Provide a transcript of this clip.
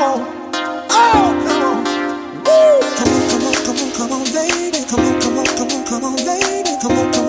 Come on, lady, come on, come on, come on, come on, lady, come on, come